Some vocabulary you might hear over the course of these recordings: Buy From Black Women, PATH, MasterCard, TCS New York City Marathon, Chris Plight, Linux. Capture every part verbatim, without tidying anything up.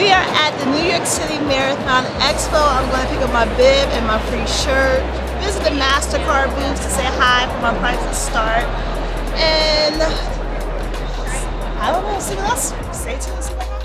We are at the New York City Marathon Expo. I'm going to pick up my bib and my free shirt. Visit the MasterCard booth to say hi for my prices start. And I don't know, see what else. Stay tuned and see what happens.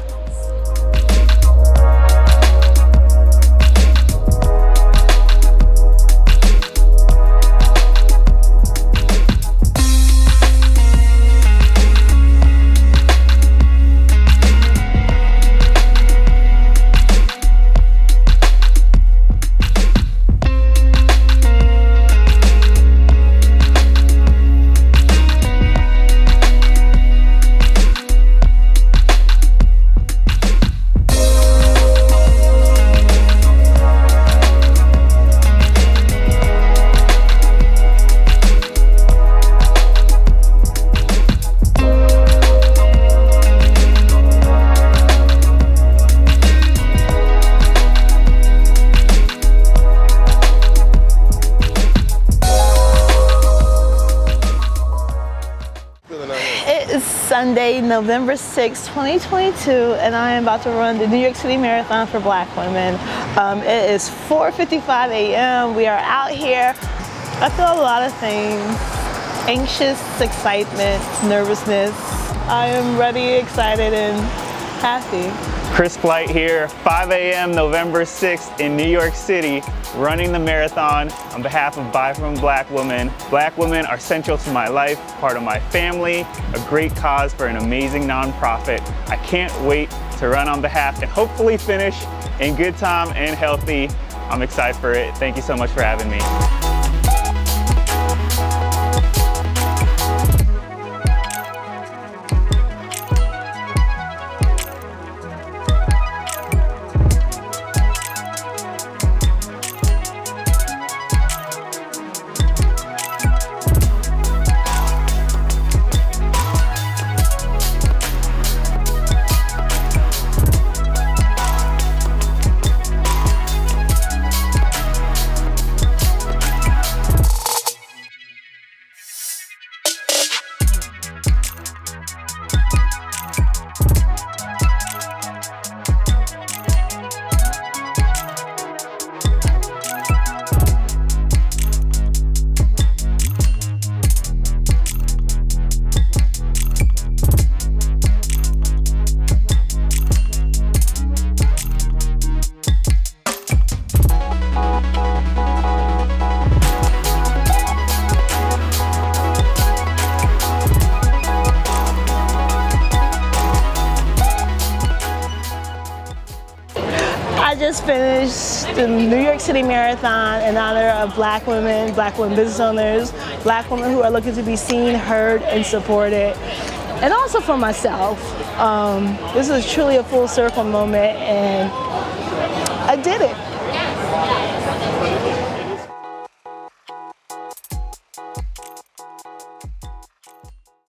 Sunday, November sixth, twenty twenty-two, and I am about to run the New York City Marathon for Black women. Um, it is four fifty-five a m We are out here. I feel a lot of things. Anxious, excitement, nervousness. I am ready, excited, and happy. Chris Plight here, five a m November sixth in New York City, running the marathon on behalf of Buy From Black Women. Black women are central to my life, part of my family, a great cause for an amazing nonprofit. I can't wait to run on behalf and hopefully finish in good time and healthy. I'm excited for it. Thank you so much for having me. I just finished the New York City Marathon in honor of Black women, Black women business owners, Black women who are looking to be seen, heard, and supported, and also for myself. Um, this is truly a full circle moment, and I did it.